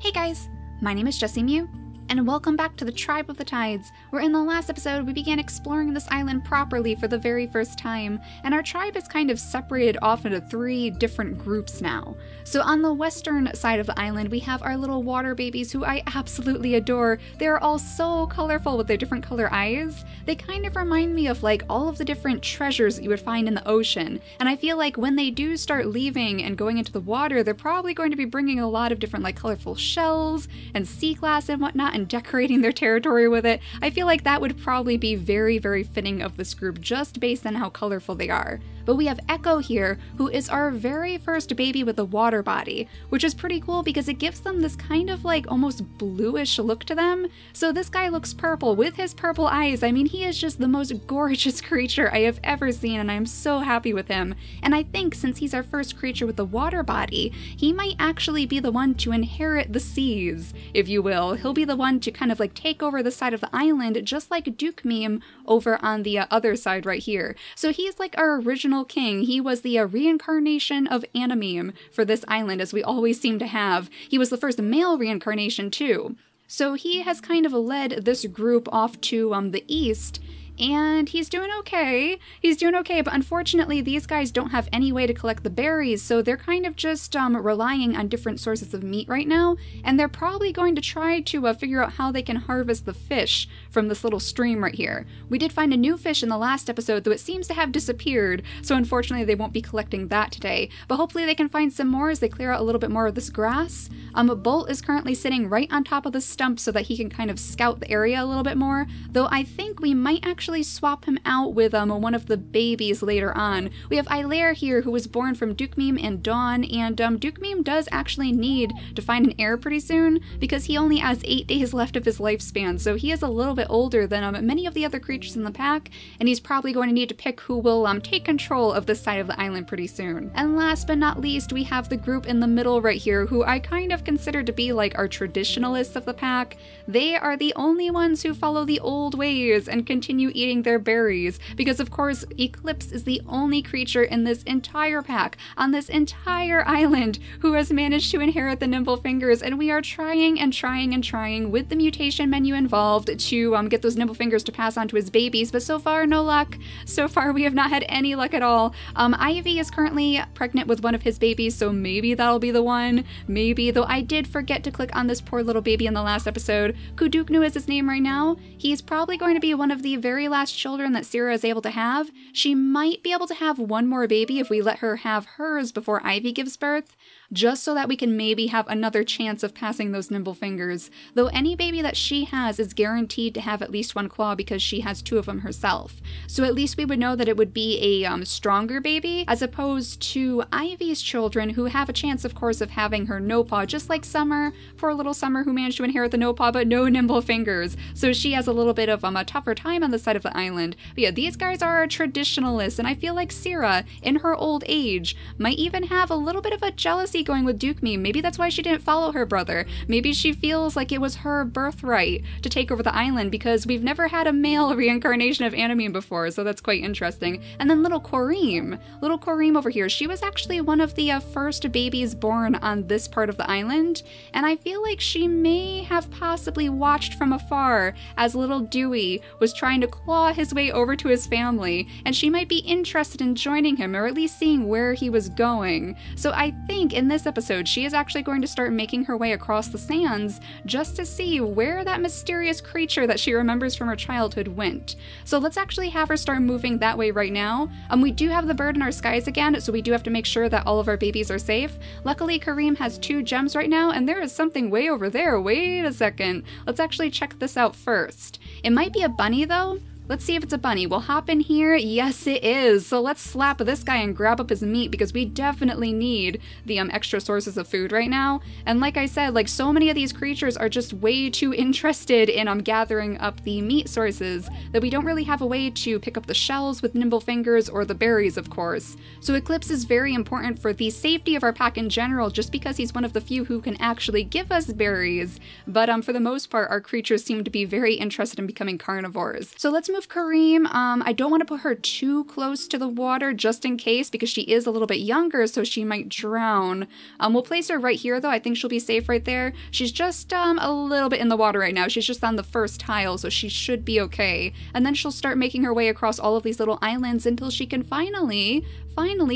Hey guys, my name is Jessie Mew, and welcome back to the Tribe of the Tides, where in the last episode we began exploring this island properly for the very first time, and our tribe is kind of separated off into three different groups now. So on the western side of the island we have our little water babies who I absolutely adore. They are all so colorful with their different color eyes. They kind of remind me of like all of the different treasures that you would find in the ocean, and I feel like when they do start leaving and going into the water they're probably going to be bringing a lot of different like colorful shells and sea glass and whatnot and decorating their territory with it. I feel like that would probably be very, very fitting of this group just based on how colorful they are. But we have Echo here, who is our very first baby with a water body, which is pretty cool because it gives them this kind of like almost bluish look to them. So this guy looks purple with his purple eyes. I mean, he is just the most gorgeous creature I have ever seen, and I'm so happy with him. And I think since he's our first creature with a water body, he might actually be the one to inherit the seas, if you will. He'll be the one to kind of like take over the side of the island, just like Duke Meme over on the other side right here. So he's like our original king. He was the reincarnation of Anamim for this island, as we always seem to have. He was the first male reincarnation too. So he has kind of led this group off to the east, and he's doing okay. He's doing okay, but unfortunately these guys don't have any way to collect the berries, so they're kind of just relying on different sources of meat right now, and they're probably going to try to figure out how they can harvest the fish from this little stream right here. We did find a new fish in the last episode, though it seems to have disappeared, so unfortunately they won't be collecting that today, but hopefully they can find some more as they clear out a little bit more of this grass. Bolt is currently sitting right on top of the stump so that he can kind of scout the area a little bit more, though I think we might actually swap him out with one of the babies later on. We have Ilair here, who was born from Duke Meme and Dawn, and Duke Meme does actually need to find an heir pretty soon because he only has 8 days left of his lifespan, so he is a little bit older than many of the other creatures in the pack, and he's probably going to need to pick who will take control of this side of the island pretty soon. And last but not least, we have the group in the middle right here, who I kind of consider to be like our traditionalists of the pack. They are the only ones who follow the old ways and continue eating their berries, because of course Eclipse is the only creature in this entire pack, on this entire island, who has managed to inherit the nimble fingers, and we are trying and trying and trying with the mutation menu involved to get those nimble fingers to pass on to his babies, but so far no luck. So far we have not had any luck at all. Ivy is currently pregnant with one of his babies, so maybe that'll be the one. Maybe, though I did forget to click on this poor little baby in the last episode. Kuduknu is his name right now. He's probably going to be one of the very last children that Syrah is able to have. She might be able to have one more baby if we let her have hers before Ivy gives birth, just so that we can maybe have another chance of passing those nimble fingers, though any baby that she has is guaranteed to have at least one claw because she has two of them herself. So at least we would know that it would be a stronger baby, as opposed to Ivy's children, who have a chance of course of having her no paw, just like Summer, poor little Summer, who managed to inherit the no paw but no nimble fingers. So she has a little bit of a tougher time on the side of the island. But yeah, these guys are traditionalists, and I feel like Syrah, in her old age, might even have a little bit of a jealousy going with Duke Meme. Maybe that's why she didn't follow her brother. Maybe she feels like it was her birthright to take over the island, because we've never had a male reincarnation of Anamim before, so that's quite interesting. And then little Korim. Little Korim over here, she was actually one of the first babies born on this part of the island, and I feel like she may have possibly watched from afar as little Dewey was trying to claw his way over to his family, and she might be interested in joining him, or at least seeing where he was going. So I think in this episode she is actually going to start making her way across the sands just to see where that mysterious creature that she remembers from her childhood went. So let's actually have her start moving that way right now. We do have the bird in our skies again, so we do have to make sure that all of our babies are safe. Luckily Karim has 2 gems right now, and there is something way over there. Wait a second, let's actually check this out first. It might be a bunny though. Let's see if it's a bunny. We'll hop in here. Yes, it is. So let's slap this guy and grab up his meat, because we definitely need the extra sources of food right now. And like I said, like so many of these creatures are just way too interested in gathering up the meat sources that we don't really have a way to pick up the shells with nimble fingers, or the berries, of course. So Eclipse is very important for the safety of our pack in general, just because he's one of the few who can actually give us berries. But for the most part, our creatures seem to be very interested in becoming carnivores. So let's move of Kareem. I don't want to put her too close to the water just in case, because she is a little bit younger, so she might drown. We'll place her right here, though. I think she'll be safe right there. She's just a little bit in the water right now. She's just on the first tile, so she should be okay. And then she'll start making her way across all of these little islands until she can finally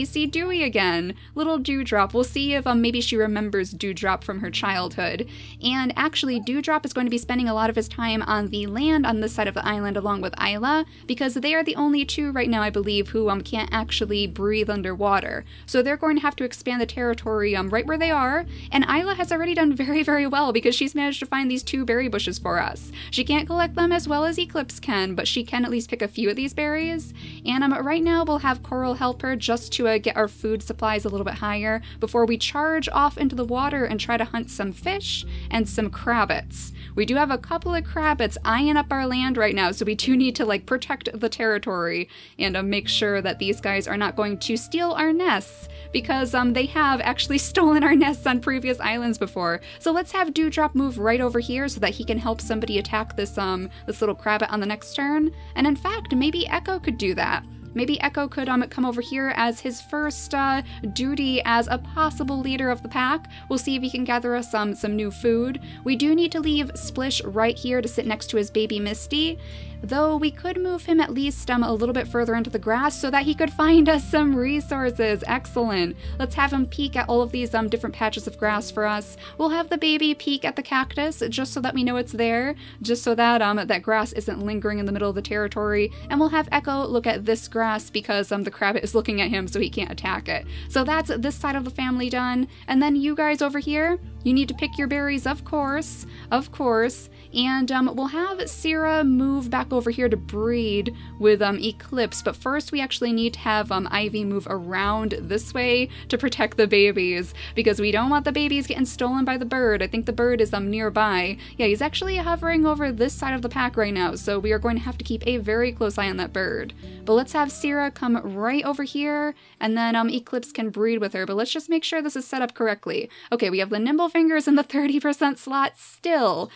see Dewey again. Little Dewdrop. We'll see if maybe she remembers Dewdrop from her childhood. And actually, Dewdrop is going to be spending a lot of his time on the land on this side of the island along with Isla, because they are the only two right now, I believe, who can't actually breathe underwater. So they're going to have to expand the territory right where they are, and Isla has already done very, very well because she's managed to find these two berry bushes for us. She can't collect them as well as Eclipse can, but she can at least pick a few of these berries. And right now we'll have Coral help her just to get our food supplies a little bit higher before we charge off into the water and try to hunt some fish and some crabbits. We do have a couple of crabbits eyeing up our land right now, so we do need to protect the territory and make sure that these guys are not going to steal our nests, because they have actually stolen our nests on previous islands before. So let's have Dewdrop move right over here so that he can help somebody attack this this little crabbit on the next turn. And in fact, maybe Echo could do that. Maybe Echo could come over here as his first duty as a possible leader of the pack. We'll see if he can gather us some new food. We do need to leave Splish right here to sit next to his baby Misty, though we could move him at least a little bit further into the grass so that he could find us some resources. Excellent. Let's have him peek at all of these different patches of grass for us. We'll have the baby peek at the cactus just so that we know it's there, just so that that grass isn't lingering in the middle of the territory. And we'll have Echo look at this grass because the crabbit is looking at him so he can't attack it. So that's this side of the family done. And then you guys over here, you need to pick your berries, of course. And we'll have Sierra move back over here to breed with Eclipse, but first we actually need to have Ivy move around this way to protect the babies, because we don't want the babies getting stolen by the bird. I think the bird is nearby. Yeah, he's actually hovering over this side of the pack right now, so we are going to have to keep a very close eye on that bird. But let's have Sierra come right over here, and then Eclipse can breed with her, but let's just make sure this is set up correctly. Okay, we have the nimble fingers in the 30% slot, still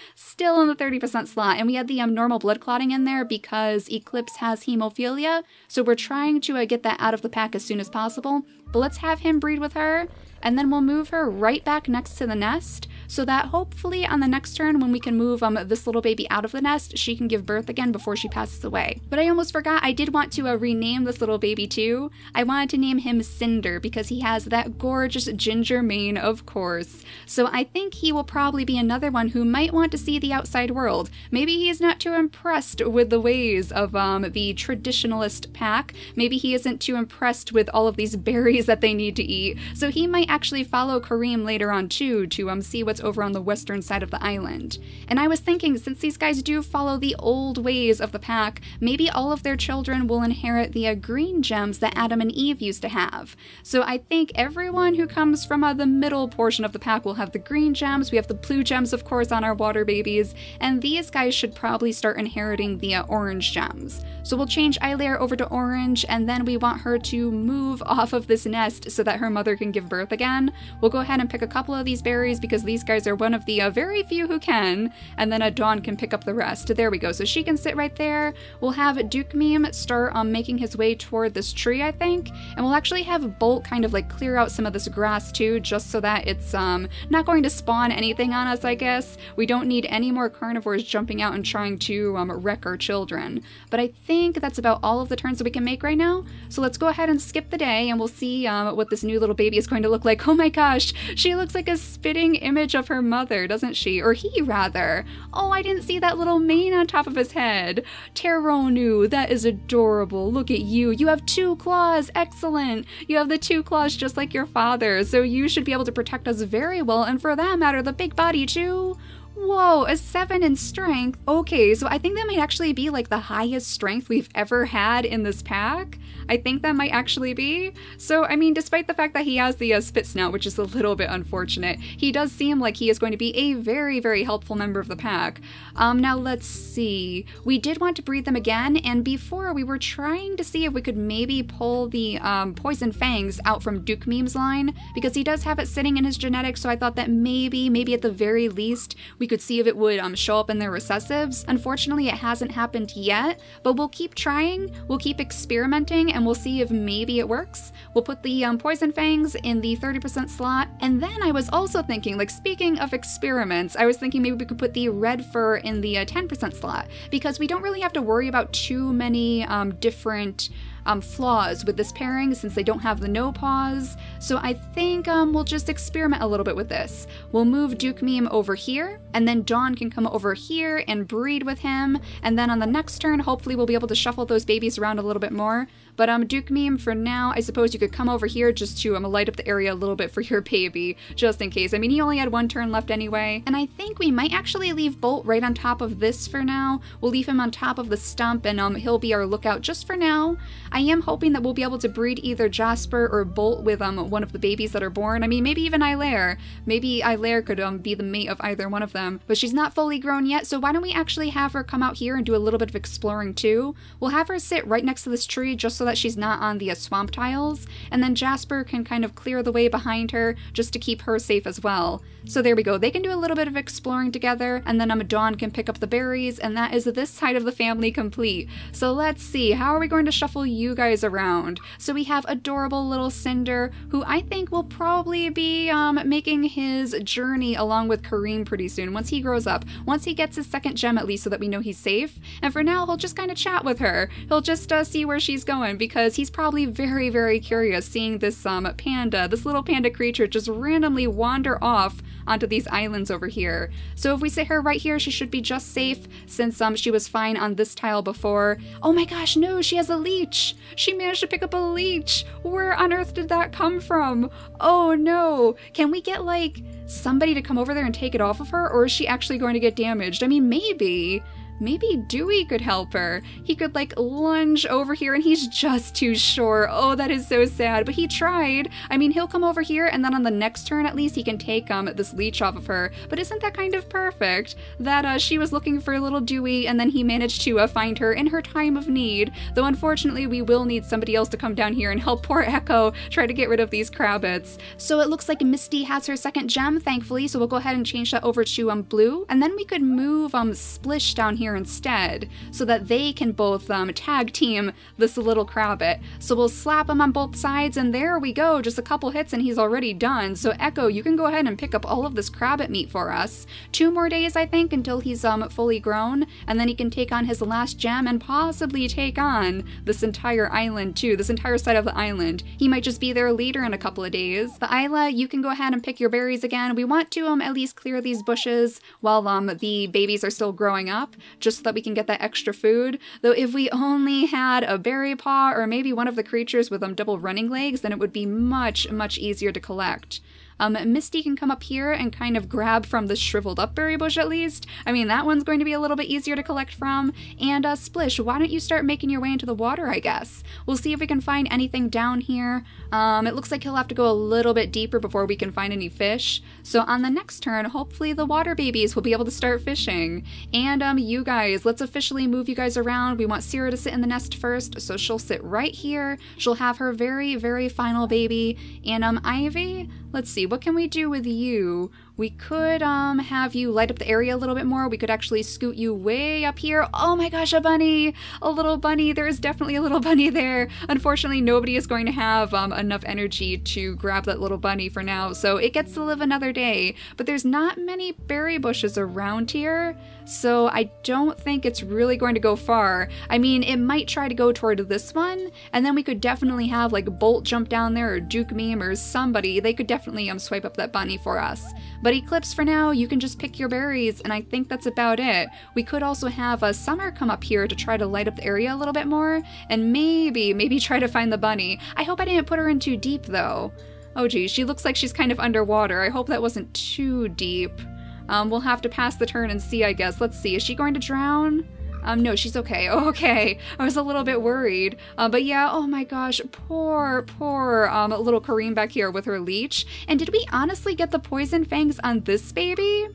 in the 30% slot, and we had the normal blood clotting in there because Eclipse has hemophilia, so we're trying to get that out of the pack as soon as possible. But let's have him breed with her, and then we'll move her right back next to the nest so that hopefully on the next turn when we can move this little baby out of the nest, she can give birth again before she passes away. But I almost forgot, I did want to rename this little baby too. I wanted to name him Cinder because he has that gorgeous ginger mane, of course. So I think he will probably be another one who might want to see the outside world. Maybe he is not too impressed with the ways of the traditionalist pack. Maybe he isn't too impressed with all of these berries that they need to eat. So he might actually follow Kareem later on too to see what's over on the western side of the island. And I was thinking, since these guys do follow the old ways of the pack, maybe all of their children will inherit the green gems that Adam and Eve used to have. So I think everyone who comes from the middle portion of the pack will have the green gems. We have the blue gems, of course, on our water babies, and these guys should probably start inheriting the orange gems. So we'll change Ilair over to orange, and then we want her to move off of this nest so that her mother can give birth again. We'll go ahead and pick a couple of these berries because these guys are one of the very few who can, and then Dawn can pick up the rest. There we go, so she can sit right there. We'll have Duke Meme start making his way toward this tree, I think, and we'll actually have Bolt kind of clear out some of this grass too, just so that it's not going to spawn anything on us, I guess. We don't need any more carnivores jumping out and trying to wreck our children. But I think that's about all of the turns that we can make right now, so let's go ahead and skip the day and we'll see what this new little baby is going to look like. Oh my gosh, she looks like a spitting image of her mother, doesn't she? Or he, rather. Oh, I didn't see that little mane on top of his head. Taronu, that is adorable. Look at you. You have two claws. Excellent. You have the two claws just like your father, so you should be able to protect us very well, and for that matter, the big body too. Whoa, a 7 in strength. Okay, so I think that might actually be the highest strength we've ever had in this pack. I think that might actually be. So, I mean, despite the fact that he has the spit snout, which is a little bit unfortunate, he does seem like he is going to be a very, very helpful member of the pack. Now let's see. We did want to breed them again, and before we were trying to see if we could maybe pull the poison fangs out from Duke Meme's line, because he does have it sitting in his genetics, so I thought that maybe at the very least, we We could see if it would show up in their recessives. Unfortunately, it hasn't happened yet, but we'll keep trying, we'll keep experimenting, and we'll see if maybe it works. We'll put the Poison Fangs in the 30% slot, and then I was also thinking, like, speaking of experiments, I was thinking maybe we could put the Red Fur in the 10% slot, because we don't really have to worry about too many different flaws with this pairing since they don't have the no paws. So I think we'll just experiment a little bit with this. We'll move Duke Meme over here, and then Dawn can come over here and breed with him, and then on the next turn hopefully we'll be able to shuffle those babies around a little bit more. But Duke Meme, for now, I suppose you could come over here just to light up the area a little bit for your baby, just in case. I mean, he only had one turn left anyway. And I think we might actually leave Bolt right on top of this for now. We'll leave him on top of the stump, and he'll be our lookout just for now. I am hoping that we'll be able to breed either Jasper or Bolt with one of the babies that are born. I mean, maybe even Ilaire. Maybe Ilaire could be the mate of either one of them. But she's not fully grown yet, so why don't we actually have her come out here and do a little bit of exploring too? We'll have her sit right next to this tree just so that she's not on the swamp tiles, and then Jasper can kind of clear the way behind her just to keep her safe as well. So there we go, they can do a little bit of exploring together, and then Dawn can pick up the berries, and that is this side of the family complete. So let's see, how are we going to shuffle you guys around? So we have adorable little Cinder, who I think will probably be making his journey along with Kareem pretty soon, once he grows up, once he gets his second gem at least, so that we know he's safe. And for now, he'll just kind of chat with her. He'll just see where she's going, because he's probably very, very curious seeing this panda, this little panda creature just randomly wander off onto these islands over here. So if we sit her right here, she should be just safe since she was fine on this tile before. Oh my gosh, no, she has a leech. She managed to pick up a leech. Where on earth did that come from? Oh no. Can we get like somebody to come over there and take it off of her, or is she actually going to get damaged? I mean, maybe. Maybe Dewey could help her. He could like lunge over here, and he's just too short. Oh, that is so sad, but he tried. I mean, he'll come over here, and then on the next turn at least he can take this leech off of her. But isn't that kind of perfect that she was looking for a little Dewey, and then he managed to find her in her time of need? Though unfortunately we will need somebody else to come down here and help poor Echo try to get rid of these Krabbits. So it looks like Misty has her second gem, thankfully, so we'll go ahead and change that over to blue, and then we could move Splish down here instead, so that they can both tag team this little Krabbit. So we'll slap him on both sides, and there we go, just a couple hits and he's already done. So Echo, you can go ahead and pick up all of this Krabbit meat for us. 2 more days, I think, until he's fully grown, and then he can take on his last gem and possibly take on this entire island too, this entire side of the island. He might just be their leader in a couple of days. But Isla, you can go ahead and pick your berries again. We want to at least clear these bushes while the babies are still growing up, just so that we can get that extra food. Though if we only had a berry paw or maybe one of the creatures with double running legs, then it would be much, much easier to collect. Misty can come up here and kind of grab from the shriveled up berry bush at least. I mean, that one's going to be a little bit easier to collect from. And Splish, why don't you start making your way into the water, I guess? We'll see if we can find anything down here. It looks like he'll have to go a little bit deeper before we can find any fish. So on the next turn, hopefully the water babies will be able to start fishing. And you guys, let's officially move you guys around. We want Sierra to sit in the nest first, so she'll sit right here. She'll have her very, very final baby. And Ivy, let's see, what can we do with you? We could have you light up the area a little bit more. We could actually scoot you way up here. Oh my gosh, a bunny! A little bunny. There is definitely a little bunny there. Unfortunately, nobody is going to have enough energy to grab that little bunny for now, so it gets to live another day. But there's not many berry bushes around here, so I don't think it's really going to go far. I mean, it might try to go toward this one, and then we could definitely have like Bolt jump down there, or Duke Meme, or somebody. They could definitely swipe up that bunny for us. But Eclipse, for now, you can just pick your berries, and I think that's about it. We could also have Summer come up here to try to light up the area a little bit more, and maybe try to find the bunny. I hope I didn't put her in too deep, though. Oh geez, she looks like she's kind of underwater. I hope that wasn't too deep. We'll have to pass the turn and see, I guess. Let's see, is she going to drown? No, she's okay. Oh, okay. I was a little bit worried. But yeah, oh my gosh, poor little Kareem back here with her leech. And did we honestly get the poison fangs on this baby?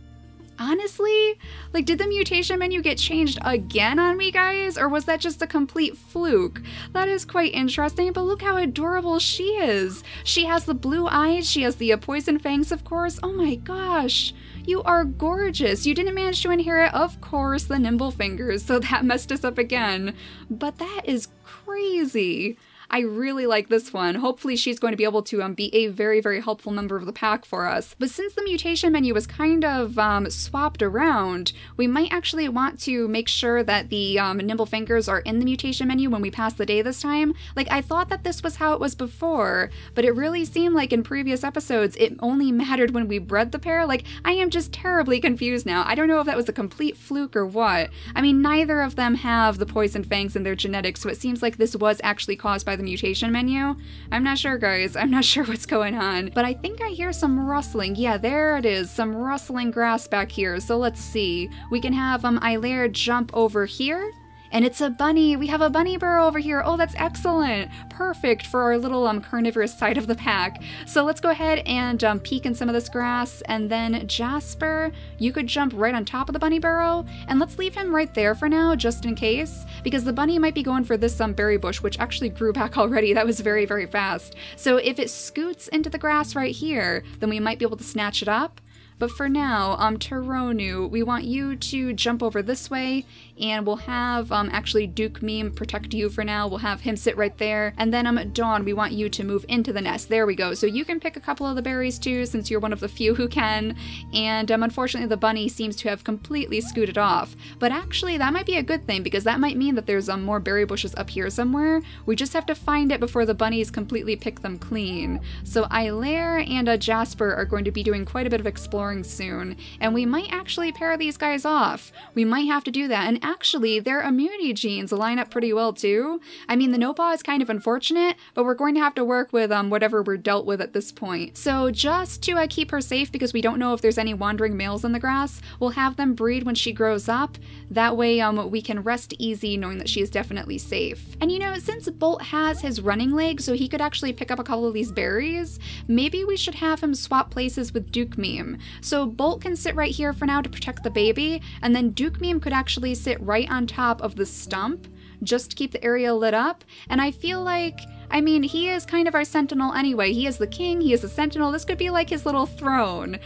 honestly, like, did the mutation menu get changed again on me, guys? Or was that just a complete fluke? That is quite interesting, but look how adorable she is. She has the blue eyes, she has the poison fangs, of course. Oh my gosh. You are gorgeous. You didn't manage to inherit, of course, the nimble fingers, so that messed us up again. But that is crazy. I really like this one. Hopefully she's going to be able to be a very, very helpful member of the pack for us. But since the mutation menu was kind of swapped around, we might actually want to make sure that the nimble fingers are in the mutation menu when we pass the day this time. Like, I thought that this was how it was before, but it really seemed like in previous episodes it only mattered when we bred the pair. Like, I am just terribly confused now. I don't know if that was a complete fluke or what. I mean, neither of them have the poison fangs in their genetics, so it seems like this was actually caused by the mutation menu. I'm not sure, guys. I'm not sure what's going on, but I think I hear some rustling. Yeah, there it is. Some rustling grass back here. So let's see. We can have Ilair jump over here. And it's a bunny. We have a bunny burrow over here. Oh, that's excellent. Perfect for our little carnivorous side of the pack. So let's go ahead and peek in some of this grass. And then Jasper, you could jump right on top of the bunny burrow. And let's leave him right there for now, just in case, because the bunny might be going for this berry bush, which actually grew back already. That was very, very fast. So if it scoots into the grass right here, then we might be able to snatch it up. But for now, Taronu, we want you to jump over this way, and we'll have actually Duke Meme protect you for now. We'll have him sit right there. And then Dawn, we want you to move into the nest. There we go. So you can pick a couple of the berries too, since you're one of the few who can. And unfortunately, the bunny seems to have completely scooted off. But actually, that might be a good thing, because that might mean that there's more berry bushes up here somewhere. We just have to find it before the bunnies completely pick them clean. So Ilair and Jasper are going to be doing quite a bit of exploring soon, and we might actually pair these guys off. We might have to do that, and actually their immunity genes line up pretty well too. I mean, the Nopa is kind of unfortunate, but we're going to have to work with whatever we're dealt with at this point. So just to keep her safe, because we don't know if there's any wandering males in the grass, we'll have them breed when she grows up. That way we can rest easy knowing that she is definitely safe. And you know, since Bolt has his running leg, so he could actually pick up a couple of these berries, maybe we should have him swap places with Duke Meme. So Bolt can sit right here for now to protect the baby, and then Duke Meme could actually sit right on top of the stump just to keep the area lit up. And I feel like, I mean, he is kind of our sentinel anyway. He is the king, he is the sentinel. This could be like his little throne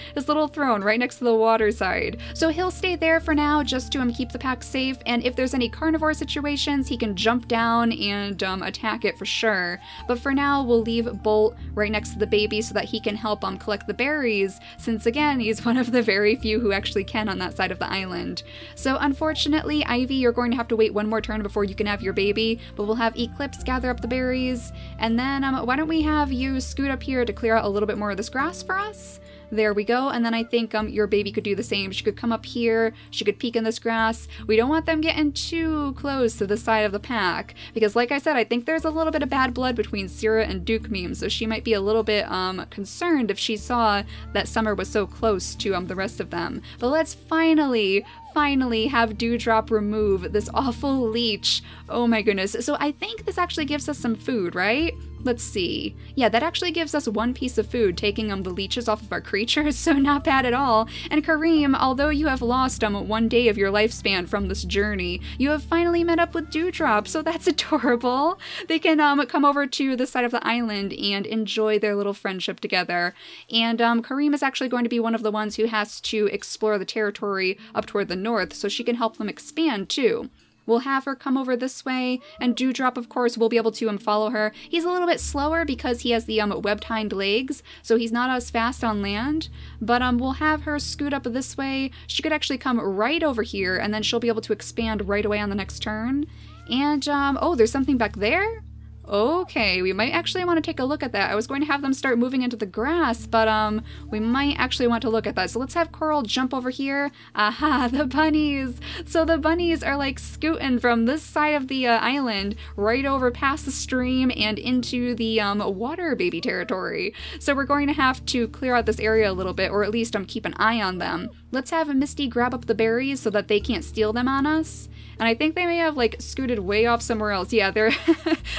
right next to the water side. So he'll stay there for now just to keep the pack safe. And if there's any carnivore situations, he can jump down and attack it for sure. But for now, we'll leave Bolt right next to the baby so that he can help collect the berries, since again, he's one of the very few who actually can on that side of the island. So unfortunately, Ivy, you're going to have to wait one more turn before you can have your baby, but we'll have Eclipse gather up the berries. And then why don't we have you scoot up here to clear out a little bit more of this grass for us? There we go. And then I think your baby could do the same. She could come up here, she could peek in this grass. We don't want them getting too close to the side of the pack, because like I said, I think there's a little bit of bad blood between Syrah and Duke Meme, so she might be a little bit concerned if she saw that Summer was so close to the rest of them. But let's finally have Dewdrop remove this awful leech. Oh my goodness. So I think this actually gives us some food, right? Let's see. Yeah, that actually gives us one piece of food, taking the leeches off of our creatures, so not bad at all. And Kareem, although you have lost one day of your lifespan from this journey, you have finally met up with Dewdrop, so that's adorable. They can come over to this side of the island and enjoy their little friendship together. And Kareem is actually going to be one of the ones who has to explore the territory up toward the north, so she can help them expand too. We'll have her come over this way, and Dewdrop, of course, will be able to follow her. He's a little bit slower because he has the webbed hind legs, so he's not as fast on land, but we'll have her scoot up this way. She could actually come right over here, and then she'll be able to expand right away on the next turn. And, oh, there's something back there? Okay, we might actually want to take a look at that. I was going to have them start moving into the grass, but we might actually want to look at that. So let's have Coral jump over here. Aha, the bunnies! So the bunnies are like scooting from this side of the island right over past the stream and into the water baby territory. So we're going to have to clear out this area a little bit, or at least keep an eye on them. Let's have Misty grab up the berries so that they can't steal them on us. And I think they may have like scooted way off somewhere else. Yeah, they're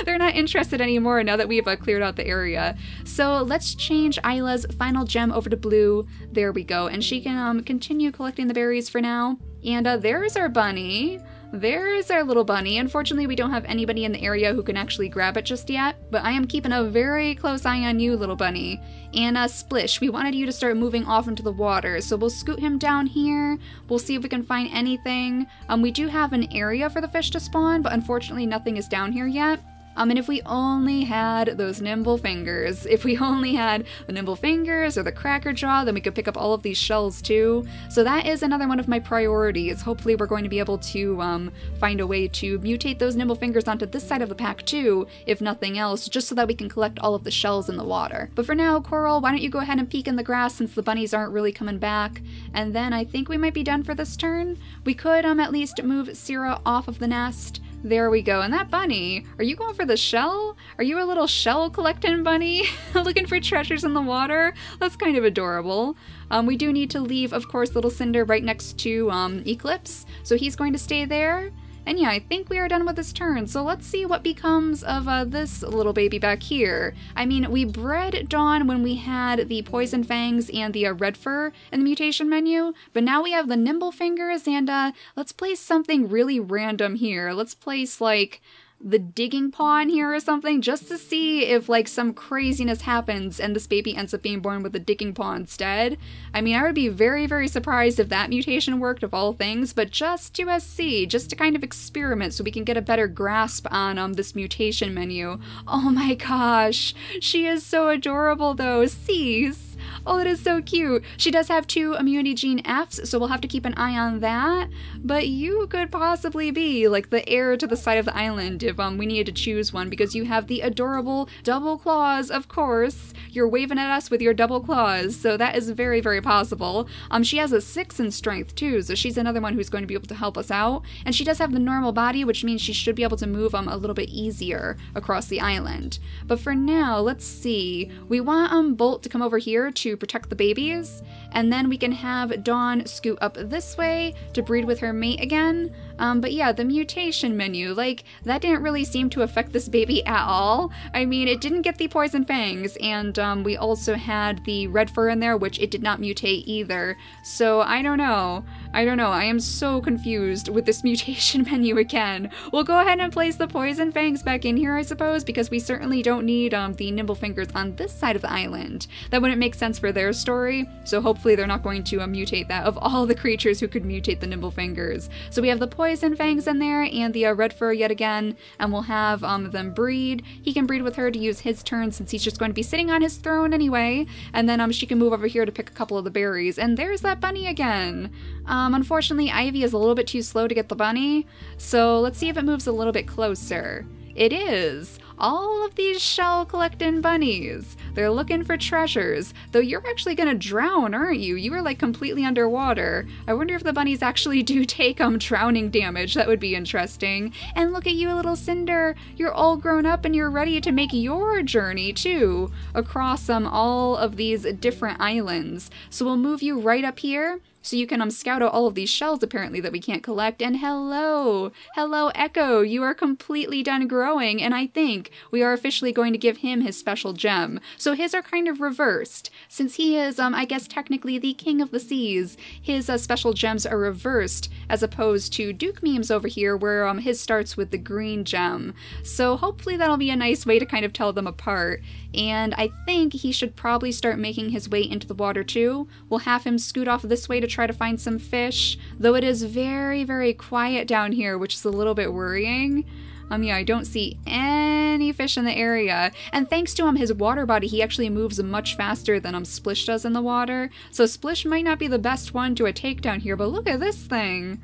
they're not interested anymore now that we've cleared out the area. So let's change Isla's final gem over to blue. There we go. And she can continue collecting the berries for now. And there's our bunny. There's our little bunny. Unfortunately, we don't have anybody in the area who can actually grab it just yet, but I am keeping a very close eye on you, little bunny. And Splish, we wanted you to start moving off into the water, so we'll scoot him down here. We'll see if we can find anything. We do have an area for the fish to spawn, but unfortunately nothing is down here yet. And if we only had those nimble fingers, if we only had the nimble fingers or the cracker jaw, then we could pick up all of these shells too. So that is another one of my priorities. Hopefully we're going to be able to find a way to mutate those nimble fingers onto this side of the pack too, if nothing else, just so that we can collect all of the shells in the water. But for now, Coral, why don't you go ahead and peek in the grass since the bunnies aren't really coming back. And then I think we might be done for this turn. We could at least move Syrah off of the nest. There we go. And that bunny, are you going for the shell? Are you a little shell collecting bunny? Looking for treasures in the water? That's kind of adorable. We do need to leave, of course, little Cinder right next to Eclipse. So he's going to stay there. And yeah, I think we are done with this turn, so let's see what becomes of this little baby back here. I mean, we bred Dawn when we had the Poison Fangs and the Red Fur in the mutation menu, but now we have the Nimble Fingers, and let's place something really random here. Let's place, like, the digging paw in here or something, just to see if like some craziness happens and this baby ends up being born with a digging paw instead. I mean, I would be very, very surprised if that mutation worked of all things, but just to see, just to kind of experiment so we can get a better grasp on this mutation menu. Oh my gosh, she is so adorable though. Cease. Oh, that is so cute. She does have 2 immunity gene Fs, so we'll have to keep an eye on that. But you could possibly be like the heir to the side of the island if we needed to choose one, because you have the adorable double claws, of course. You're waving at us with your double claws, so that is very, very possible. She has a 6 in strength too, so she's another one who's going to be able to help us out. And she does have the normal body, which means she should be able to move a little bit easier across the island. But for now, let's see. We want Bolt to come over here to protect the babies, and then we can have Dawn scoot up this way to breed with her mate again. But yeah, the mutation menu, like, that didn't really seem to affect this baby at all. I mean, it didn't get the Poison Fangs, and we also had the Red Fur in there, which it did not mutate either. So I don't know. I don't know. I am so confused with this mutation menu again. We'll go ahead and place the Poison Fangs back in here, I suppose, because we certainly don't need the Nimble Fingers on this side of the island. That wouldn't make sense for their story, so hopefully they're not going to mutate that of all the creatures who could mutate the Nimble Fingers. So we have the Poison Fangs in there and the Red Fur yet again, and we'll have them breed. He can breed with her to use his turn since he's just going to be sitting on his throne anyway, and then she can move over here to pick a couple of the berries. And there's that bunny again. Unfortunately, Ivy is a little bit too slow to get the bunny, so let's see if it moves a little bit closer. It is! All of these shell-collecting bunnies. They're looking for treasures. Though you're actually gonna drown, aren't you? You were like completely underwater. I wonder if the bunnies actually do take drowning damage. That would be interesting. And look at you, little Cinder. You're all grown up and you're ready to make your journey too across all of these different islands. So we'll move you right up here so you can scout out all of these shells apparently that we can't collect. And hello! Hello, Echo! You are completely done growing, and I think we are officially going to give him his special gem. So his are kind of reversed. Since he is, I guess, technically the king of the seas, his special gems are reversed as opposed to Duke Meme's over here where his starts with the green gem. So hopefully that'll be a nice way to kind of tell them apart. And I think he should probably start making his way into the water too. We'll have him scoot off this way to try to find some fish, though it is very, very quiet down here, which is a little bit worrying. Yeah, I don't see any fish in the area. And thanks to his water body, he actually moves much faster than Splish does in the water. So Splish might not be the best one to a takedown here, but look at this thing.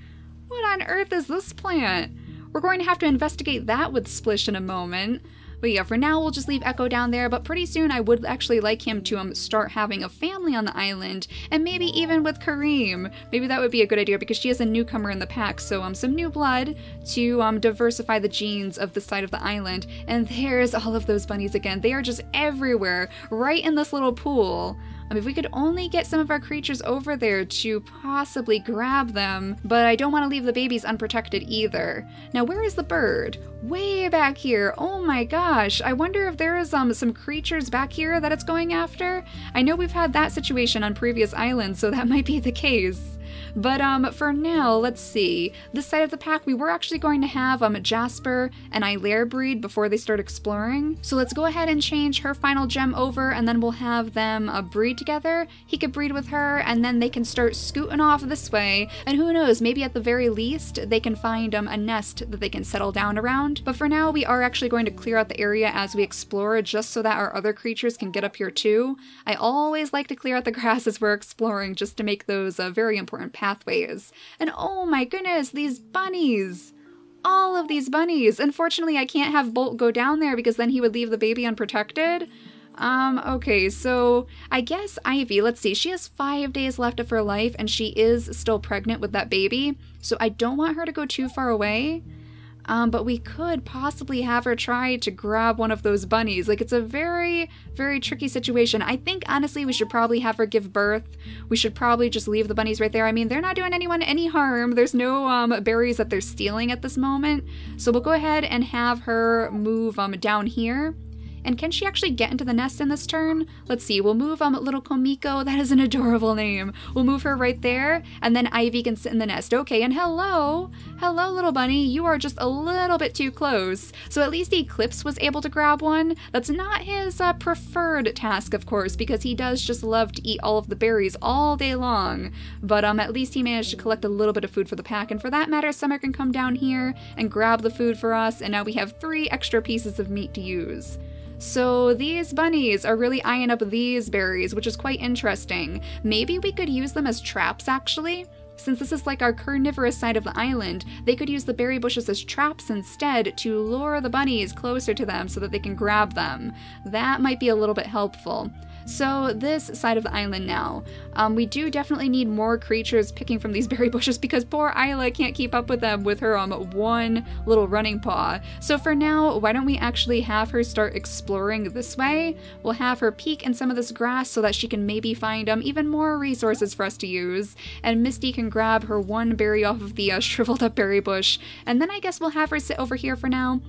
What on earth is this plant? We're going to have to investigate that with Splish in a moment. But yeah, for now we'll just leave Echo down there, but pretty soon I would actually like him to start having a family on the island, and maybe even with Kareem. Maybe that would be a good idea because she is a newcomer in the pack, so some new blood to diversify the genes of this side of the island. And there's all of those bunnies again. They are just everywhere, right in this little pool. If we could only get some of our creatures over there to possibly grab them, but I don't want to leave the babies unprotected either. Now, where is the bird? Way back here. Oh my gosh. I wonder if there is some creatures back here that it's going after. I know we've had that situation on previous islands, so that might be the case. But for now, let's see. This side of the pack, we were actually going to have Jasper and Illaire breed before they start exploring. So let's go ahead and change her final gem over, and then we'll have them breed together. He could breed with her, and then they can start scooting off this way. And who knows, maybe at the very least, they can find a nest that they can settle down around. But for now, we are actually going to clear out the area as we explore, just so that our other creatures can get up here too. I always like to clear out the grass as we're exploring, just to make those very important pathways. And oh my goodness, these bunnies! All of these bunnies! Unfortunately, I can't have Bolt go down there because then he would leave the baby unprotected. Okay, so I guess Ivy, let's see, she has 5 days left of her life and she is still pregnant with that baby, so I don't want her to go too far away. But we could possibly have her try to grab one of those bunnies. Like, it's a very, very tricky situation. I think, honestly, we should probably have her give birth. We should probably just leave the bunnies right there. I mean, they're not doing anyone any harm. There's no berries that they're stealing at this moment. So we'll go ahead and have her move down here. And can she actually get into the nest in this turn? Let's see, we'll move little Komiko, that is an adorable name. We'll move her right there, and then Ivy can sit in the nest. Okay, and hello little bunny, you are just a little bit too close. So at least Eclipse was able to grab one. That's not his preferred task, of course, because he does just love to eat all of the berries all day long. But at least he managed to collect a little bit of food for the pack, and for that matter, Summer can come down here and grab the food for us, and now we have 3 extra pieces of meat to use. So these bunnies are really eyeing up these berries, which is quite interesting. Maybe we could use them as traps, actually. Since this is like our carnivorous side of the island, they could use the berry bushes as traps instead to lure the bunnies closer to them so that they can grab them. That might be a little bit helpful. So this side of the island now, we do definitely need more creatures picking from these berry bushes because poor Isla can't keep up with them with her one little running paw. So for now, why don't we actually have her start exploring this way? We'll have her peek in some of this grass so that she can maybe find even more resources for us to use. And Misty can grab her one berry off of the shriveled up berry bush. And then I guess we'll have her sit over here for now.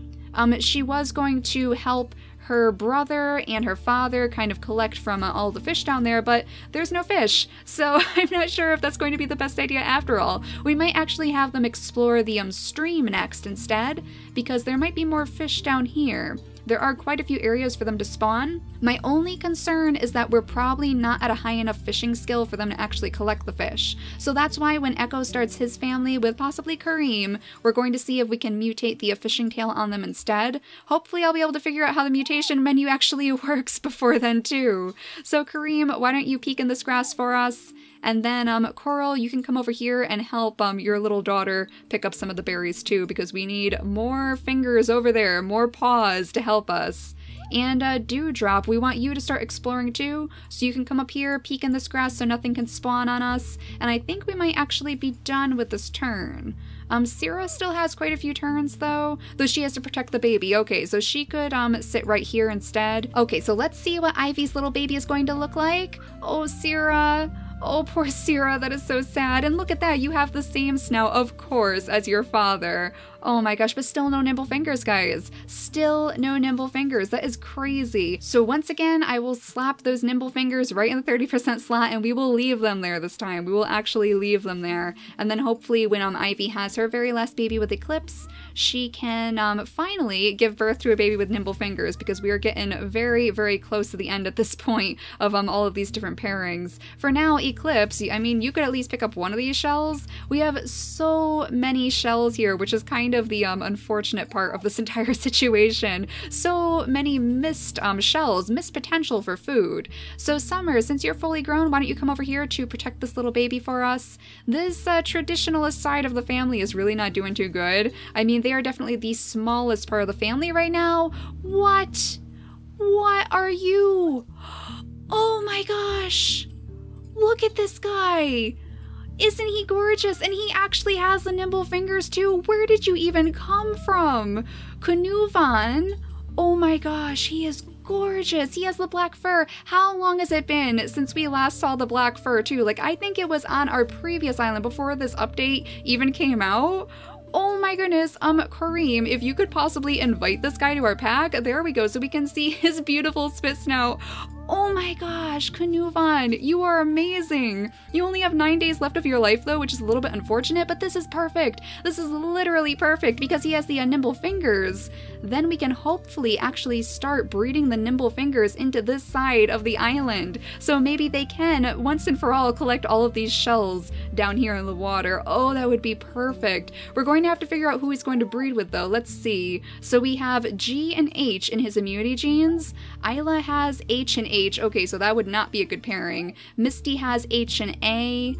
She was going to help her brother and her father kind of collect from all the fish down there, but there's no fish, so I'm not sure if that's going to be the best idea after all. We might actually have them explore the stream next instead, because there might be more fish down here. There are quite a few areas for them to spawn. My only concern is that we're probably not at a high enough fishing skill for them to actually collect the fish. So that's why when Echo starts his family with possibly Kareem, we're going to see if we can mutate the fishing tail on them instead. Hopefully I'll be able to figure out how the mutation menu actually works before then too. So Kareem, why don't you peek in this grass for us? And then Coral, you can come over here and help your little daughter pick up some of the berries too, because we need more fingers over there, more paws to help us. And Dewdrop, we want you to start exploring too, so you can come up here, peek in this grass so nothing can spawn on us. And I think we might actually be done with this turn. Syrah still has quite a few turns though she has to protect the baby. Okay, so she could sit right here instead. Okay, so let's see what Ivy's little baby is going to look like. Oh, Syrah. Oh, poor Syrah, that is so sad. And look at that, you have the same snout, of course, as your father. Oh my gosh, but still no nimble fingers, guys. Still no nimble fingers. That is crazy. So once again, I will slap those nimble fingers right in the 30% slot, and we will leave them there this time. We will actually leave them there. And then hopefully when Ivy has her very last baby with Eclipse, she can finally give birth to a baby with nimble fingers, because we are getting very, very close to the end at this point of all of these different pairings. For now, Eclipse, I mean, you could at least pick up one of these shells. We have so many shells here, which is kind of the unfortunate part of this entire situation. So many missed shells, missed potential for food. So Summer, since you're fully grown, why don't you come over here to protect this little baby for us? This traditionalist side of the family is really not doing too good. I mean, they are definitely the smallest part of the family right now. What? What are you? Oh my gosh! Look at this guy! Isn't he gorgeous? And he actually has the nimble fingers too! Where did you even come from? Kanuvan? Oh my gosh, he is gorgeous. He has the black fur. How long has it been since we last saw the black fur too? Like, I think it was on our previous island before this update even came out. Oh my goodness, Kareem, if you could possibly invite this guy to our pack, there we go, so we can see his beautiful spit snout. Oh my gosh, Kanuvan, you are amazing. You only have 9 days left of your life though, which is a little bit unfortunate, but this is perfect. This is literally perfect because he has the nimble fingers. Then we can hopefully actually start breeding the nimble fingers into this side of the island. So maybe they can, once and for all, collect all of these shells down here in the water. Oh, that would be perfect. We're going to have to figure out who he's going to breed with though. Let's see. So we have G and H in his immunity genes. Isla has H and H. Okay, so that would not be a good pairing. Misty has H and A.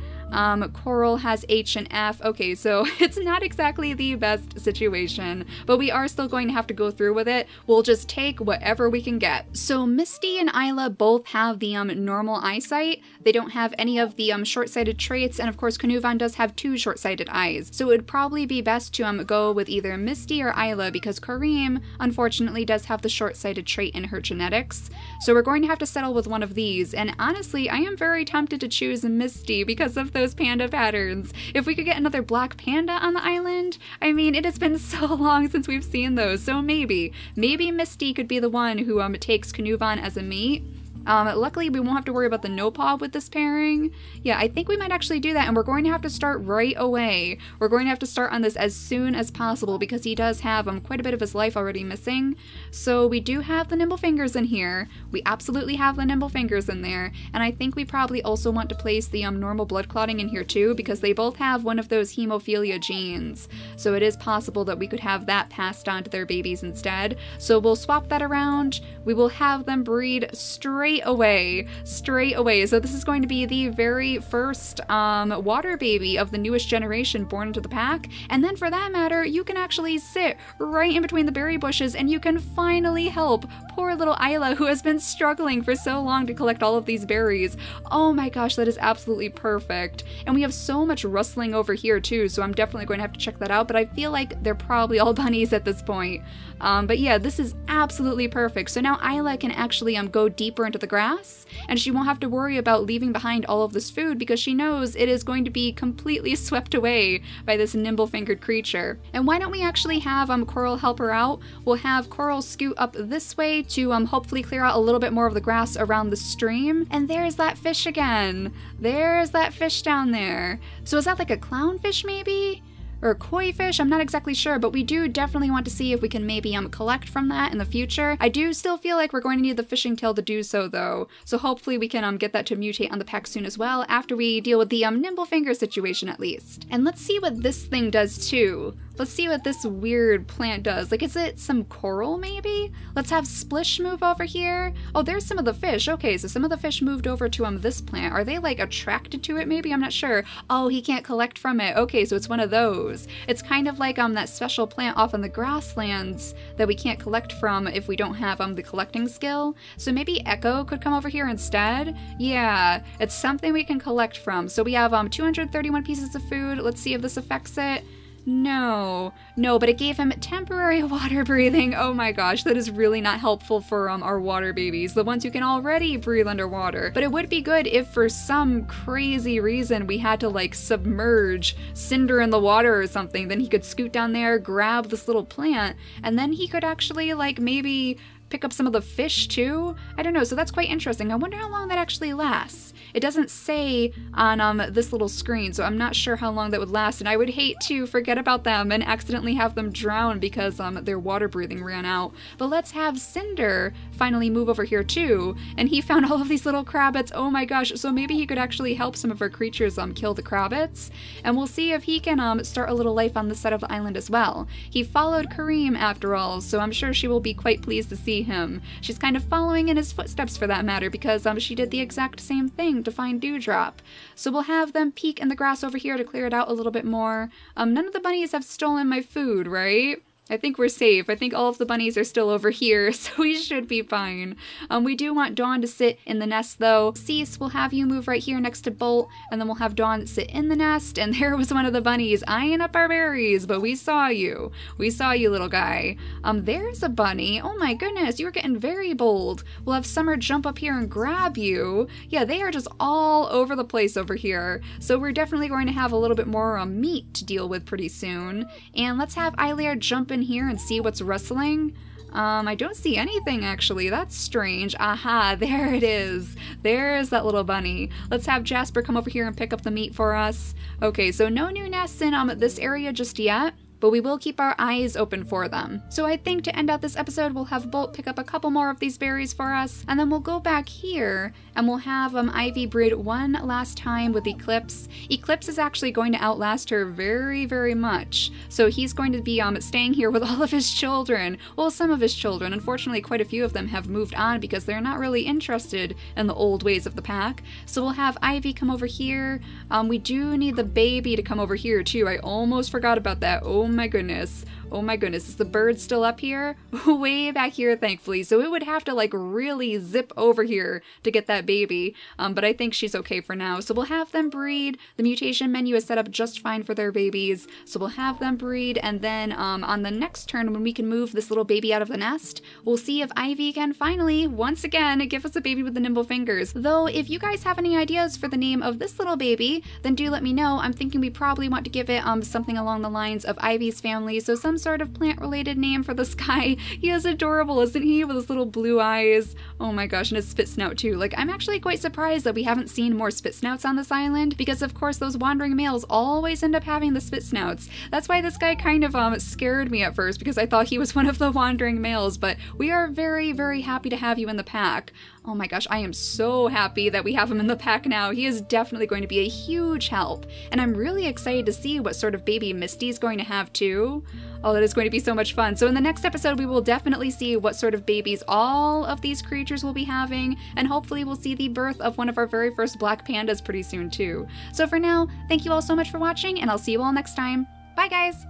Coral has H and F. Okay, so it's not exactly the best situation, but we are still going to have to go through with it. We'll just take whatever we can get. So Misty and Isla both have the normal eyesight. They don't have any of the short-sighted traits, and of course Kanuvan does have two short-sighted eyes. So it would probably be best to go with either Misty or Isla because Kareem unfortunately does have the short-sighted trait in her genetics. So we're going to have to settle with one of these, and honestly I am very tempted to choose Misty because of those panda patterns. If we could get another black panda on the island, I mean, it has been so long since we've seen those, so maybe Misty could be the one who takes Kanuvan as a mate. Luckily we won't have to worry about the no-paw with this pairing. Yeah, I think we might actually do that, and we're going to have to start right away. We're going to have to start on this as soon as possible because he does have quite a bit of his life already missing. So we do have the nimble fingers in here. We absolutely have the nimble fingers in there, and I think we probably also want to place the normal blood clotting in here too because they both have one of those hemophilia genes. So it is possible that we could have that passed on to their babies instead. So we'll swap that around. We will have them breed straight away. So this is going to be the very first water baby of the newest generation born into the pack, and then for that matter you can actually sit right in between the berry bushes and you can finally help poor little Isla, who has been struggling for so long to collect all of these berries. Oh my gosh, that is absolutely perfect. And we have so much rustling over here too, so I'm definitely going to have to check that out, but I feel like they're probably all bunnies at this point. But yeah, this is absolutely perfect. So now Isla can actually go deeper into the grass, and she won't have to worry about leaving behind all of this food because she knows it is going to be completely swept away by this nimble-fingered creature. And why don't we actually have Coral help her out? We'll have Coral scoot up this way to hopefully clear out a little bit more of the grass around the stream. And there's that fish again. There's that fish down there. So is that like a clownfish maybe? Or koi fish, I'm not exactly sure, but we do definitely want to see if we can maybe collect from that in the future. I do still feel like we're going to need the fishing tail to do so though, so hopefully we can get that to mutate on the pack soon as well, after we deal with the nimble finger situation at least. And let's see what this thing does too. Let's see what this weird plant does. Like, is it some coral maybe? Let's have Splish move over here. Oh, there's some of the fish. Okay, so some of the fish moved over to this plant. Are they like attracted to it maybe? I'm not sure. Oh, he can't collect from it. Okay, so it's one of those. It's kind of like that special plant off in the grasslands that we can't collect from if we don't have the collecting skill. So maybe Echo could come over here instead. Yeah, it's something we can collect from. So we have 231 pieces of food. Let's see if this affects it. No, but it gave him temporary water breathing. Oh my gosh, that is really not helpful for our water babies, the ones who can already breathe underwater. But it would be good if for some crazy reason we had to submerge Cinder in the water or something. Then he could scoot down there, grab this little plant, and then he could actually maybe pick up some of the fish too? I don't know, so that's quite interesting. I wonder how long that actually lasts. It doesn't say on this little screen, so I'm not sure how long that would last, and I would hate to forget about them and accidentally have them drown because their water breathing ran out. But let's have Cinder finally move over here too, and he found all of these little crabbits. Oh my gosh, so maybe he could actually help some of our creatures kill the crabbits, and we'll see if he can start a little life on this side of the island as well. He followed Kareem after all, so I'm sure she will be quite pleased to see him. She's kind of following in his footsteps for that matter because she did the exact same thing to find Dewdrop. So we'll have them peek in the grass over here to clear it out a little bit more. None of the bunnies have stolen my food, right? I think we're safe. I think all of the bunnies are still over here, so we should be fine. We do want Dawn to sit in the nest, though. Cease, we'll have you move right here next to Bolt, and then we'll have Dawn sit in the nest, and there was one of the bunnies eyeing up our berries, but we saw you. We saw you, little guy. There's a bunny. Oh my goodness, you were getting very bold. We'll have Summer jump up here and grab you. Yeah, they are just all over the place over here, so we're definitely going to have a little bit more meat to deal with pretty soon. And let's have Eilear jump in here and see what's rustling. I don't see anything, actually. That's strange. Aha, there it is. There's that little bunny. Let's have Jasper come over here and pick up the meat for us. Okay, so no new nests in this area just yet, but we will keep our eyes open for them. So I think to end out this episode, we'll have Bolt pick up a couple more of these berries for us, and then we'll go back here and we'll have Ivy breed one last time with Eclipse. Eclipse is actually going to outlast her very, very much. So he's going to be staying here with all of his children. Well, some of his children. Unfortunately, quite a few of them have moved on because they're not really interested in the old ways of the pack. So we'll have Ivy come over here. We do need the baby to come over here too. I almost forgot about that. Oh my goodness, is the bird still up here? Way back here, thankfully, so it would have to like really zip over here to get that baby, but I think she's okay for now. So we'll have them breed. The mutation menu is set up just fine for their babies, so we'll have them breed, and then on the next turn when we can move this little baby out of the nest, we'll see if Ivy can finally, once again, give us a baby with the nimble fingers. Though if you guys have any ideas for the name of this little baby, then do let me know. I'm thinking we probably want to give it something along the lines of Ivy family, so some sort of plant-related name for this guy. He is adorable, isn't he, with his little blue eyes? Oh my gosh, and his spit snout too. Like, I'm actually quite surprised that we haven't seen more spit snouts on this island, because of course those wandering males always end up having the spit snouts. That's why this guy kind of scared me at first, because I thought he was one of the wandering males, but we are very, very happy to have you in the pack. Oh my gosh, I am so happy that we have him in the pack now. He is definitely going to be a huge help, and I'm really excited to see what sort of baby Misty's going to have too. Oh, that is going to be so much fun. So in the next episode, we will definitely see what sort of babies all of these creatures will be having, and hopefully we'll see the birth of one of our very first black pandas pretty soon too. So for now, thank you all so much for watching, and I'll see you all next time. Bye guys!